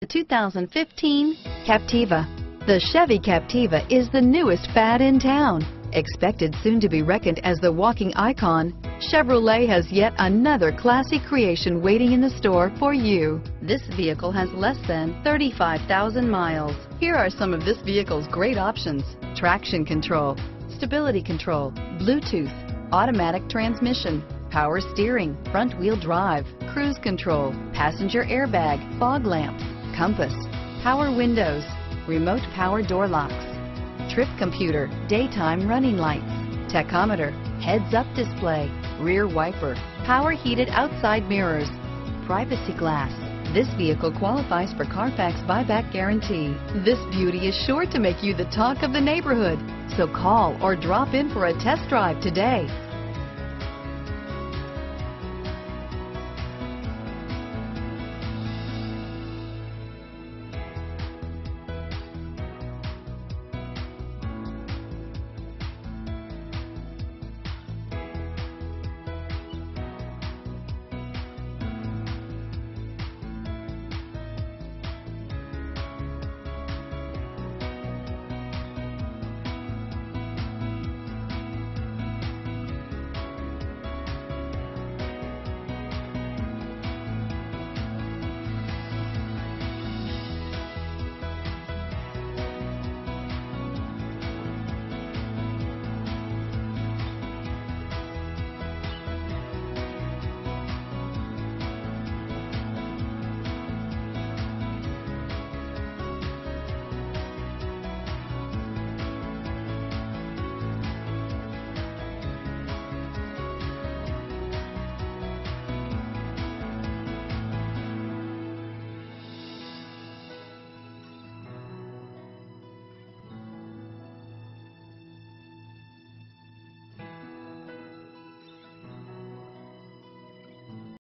The 2015 Captiva. The Chevy Captiva is the newest fad in town. Expected soon to be reckoned as the walking icon, Chevrolet has yet another classy creation waiting in the store for you. This vehicle has less than 35,000 miles. Here are some of this vehicle's great options: traction control, stability control, Bluetooth, automatic transmission, power steering, front-wheel drive, cruise control, passenger airbag, fog lamps, compass, power windows, remote power door locks, trip computer, daytime running lights, tachometer, heads-up display, rear wiper, power heated outside mirrors, privacy glass. This vehicle qualifies for Carfax buyback guarantee. This beauty is sure to make you the talk of the neighborhood, so call or drop in for a test drive today.